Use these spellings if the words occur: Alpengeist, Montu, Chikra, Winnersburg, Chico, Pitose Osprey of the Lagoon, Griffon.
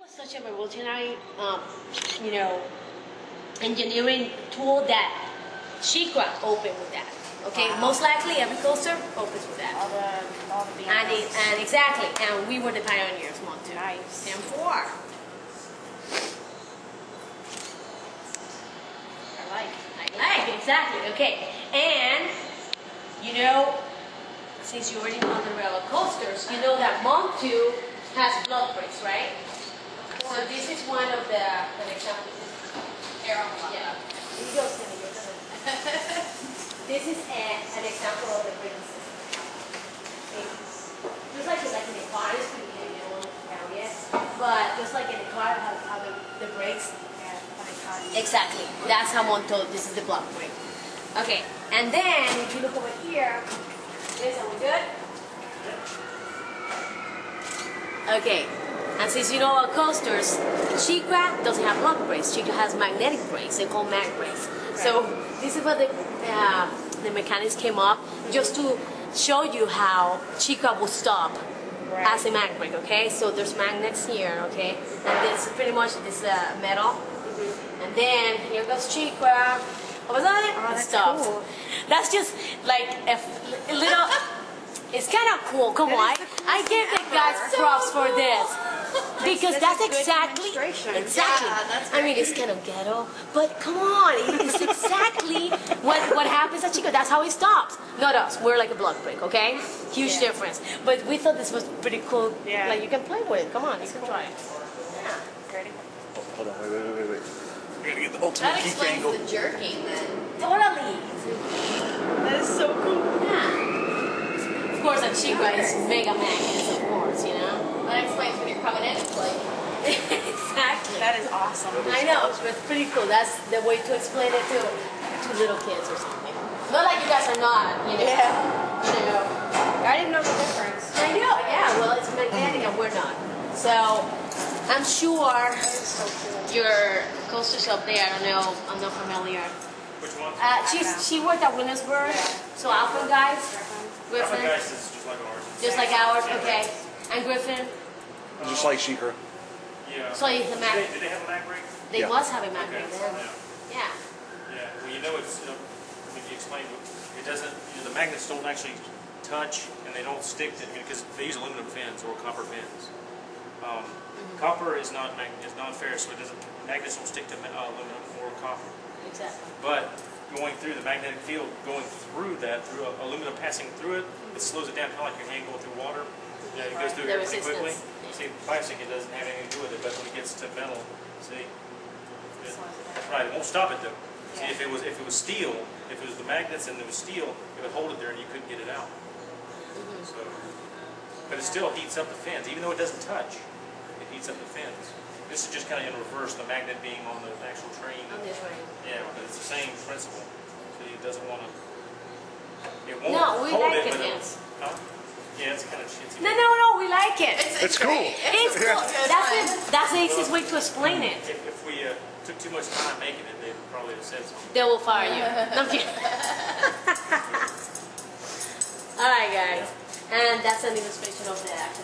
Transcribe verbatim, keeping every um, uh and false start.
It was such a revolutionary, um, you know, engineering tool that Chikra opened with that. Okay, wow. Most likely every culture opens with that. All the, all the and, it, and exactly, and we were the pioneers, Montu. Nice. And four. I like, I like, exactly. Okay, and you know, since you already know the roller coasters, you know that Montu has blood breaks, right? So this is one of the, the examples. Yeah. Here you go, Cindy. This is a, an example of the breathing system. It's just like, like in the car, it's pretty good, you know, areas. But just like in the car, how, how the, the brakes and how the car is. Exactly. That's how Montu, this is the block brake. Okay. And then, if you look over here, this, are we good? Okay. And since you know our coasters, Chikra doesn't have block brakes. Chikra has magnetic brakes. They're called mag brakes. Right. So, this is what the Uh, the mechanics came up just to show you how Chikra will stop right. as a mag brake, okay? So there's magnets here, okay? And this pretty much is uh, metal. Mm-hmm. And then here goes Chikra. What was that? Oh, that's stopped. Cool. That's just like a, a little, it's kind of cool. Come on. I give the guys props so cool. for this. Because this that's exactly, exactly. Yeah, that's I mean, it's kind of ghetto, but come on, it's exactly what what happens at Chico. That's how it stops. Not us. We're like a block break, okay? Huge yeah. difference. But we thought this was pretty cool. Yeah. Like you can play with it. Come on, that's you can cool. try it. Yeah. Ready? Oh, hold on, wait, wait, wait, wait. We're gonna get the ultimate geek angle. That explains the jerking, then. Totally. That is so cool. Yeah. Of course, at Chico, it's mega magnets, of course, you know. That explains when you're coming in, it's like... Exactly. That is awesome. I know, it's pretty cool. That's the way to explain it to, to little kids or something. Not like you guys are not, you know. Yeah. You know. I didn't know the difference. I know, yeah. Well, it's magnetic and we're not. So, I'm sure so cool. your coasters up there, I don't know, I'm not familiar. Which one? Uh, she worked at Winnersburg, yeah. so Alpengeist. Griffon. Alpengeist is just like ours. Just like ours, okay. And Griffon. Just like Chikra. Yeah. So you the mag. Did they, did they have a mag brake? They yeah. must have a mag brake. Okay. Yeah. yeah. Yeah. Well, you know, it's uh, when you explain, it doesn't. You know, the magnets don't actually touch, and they don't stick to because they use aluminum fins or copper fins. Um, mm-hmm. Copper is not mag is non-ferrous, so it doesn't. Magnets don't stick to uh, aluminum or copper. Exactly. But going through the magnetic field, going through that, through uh, aluminum passing through it, mm-hmm. it slows it down, kind of like your hand going through water. Yeah, it goes through it pretty quickly. See, plastic, it doesn't have anything to do with it, but when it gets to metal, see, it, right, it won't stop it though. Yeah. See, if it was, if it was steel, if it was the magnets and it was steel, it would hold it there and you couldn't get it out. Mm-hmm. So, but it still heats up the fins, even though it doesn't touch. It heats up the fins. This is just kind of in reverse, the magnet being on the actual train. On the train. Yeah, but it's the same principle. So it doesn't want to. It won't no, we hold like it the fins. Yeah, it's kind of shitty. No, no, no, we like it. It's, it's, it's cool. It's cool. Yeah. That's, it, that's the easiest way to explain it. If, if we uh, took too much time making it, they would probably have said something. They will fire you. No, I'm kidding. All right, guys. And that's an illustration of the action.